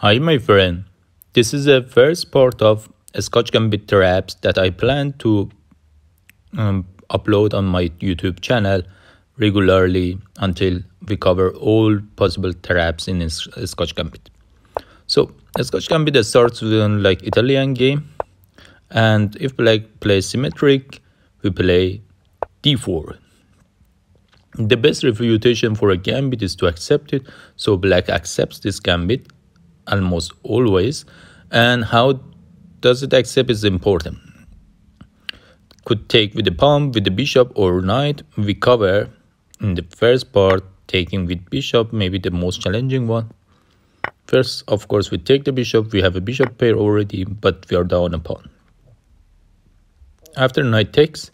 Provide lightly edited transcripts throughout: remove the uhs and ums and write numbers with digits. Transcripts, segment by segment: Hi my friend, this is the first part of Scotch Gambit traps that I plan to upload on my YouTube channel regularly until we cover all possible traps in Scotch Gambit. So Scotch Gambit starts with an Italian game, and if black plays symmetric, we play d4. The best refutation for a gambit is to accept it, so black accepts this gambit almost always, and how does it accept is important. Could take with the pawn, with the bishop or knight. We cover in the first part taking with bishop, maybe the most challenging one. First, of course, we take the bishop. We have a bishop pair already, but we are down a pawn. After knight takes,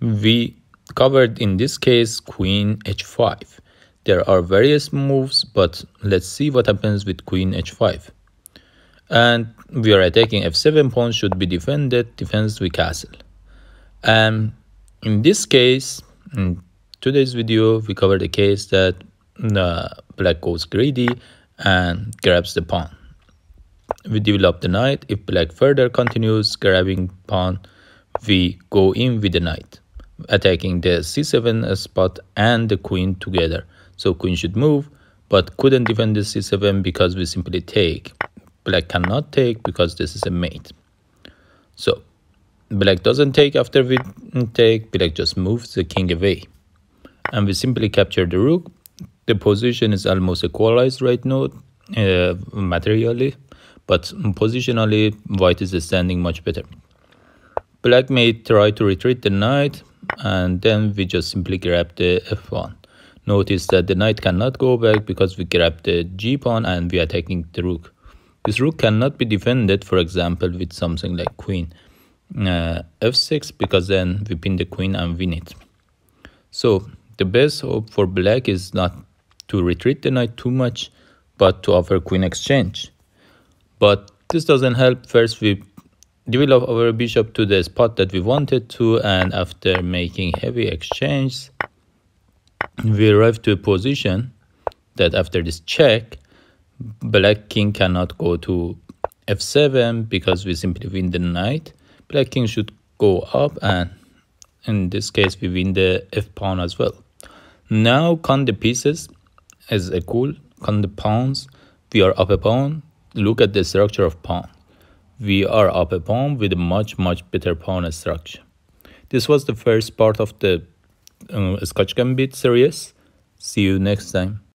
we covered in this case queen h5. There are various moves, but let's see what happens with queen h5. And we are attacking f7, pawn should be defended, defense we castle. And in this case, in today's video, we cover the case that black goes greedy and grabs the pawn. We develop the knight. If black further continues grabbing pawn, we go in with the knight, attacking the c7 spot and the queen together. So queen should move, but couldn't defend the c7 because we simply take. Black cannot take because this is a mate. So black doesn't take after we take. Black just moves the king away. And we simply capture the rook. The position is almost equalized right now, materially. But positionally, white is standing much better. Black may try to retreat the knight, and then we just simply grab the f1. Notice that the knight cannot go back because we grab the g pawn and we are attacking the rook. This rook cannot be defended, for example, with something like queen f6, because then we pin the queen and win it. So the best hope for black is not to retreat the knight too much, but to offer queen exchange. But this doesn't help. First, we develop our bishop to the spot that we wanted to, and after making heavy exchange, we arrive to a position that after this check, black king cannot go to f7 because we simply win the knight. Black king should go up, and in this case we win the f pawn as well. Now count the pieces is equal, count the pawns. We are up a pawn. Look at the structure of pawn. We are up a pawn with a much better pawn structure. This was the first part of the Scotch Gambit series. See you next time.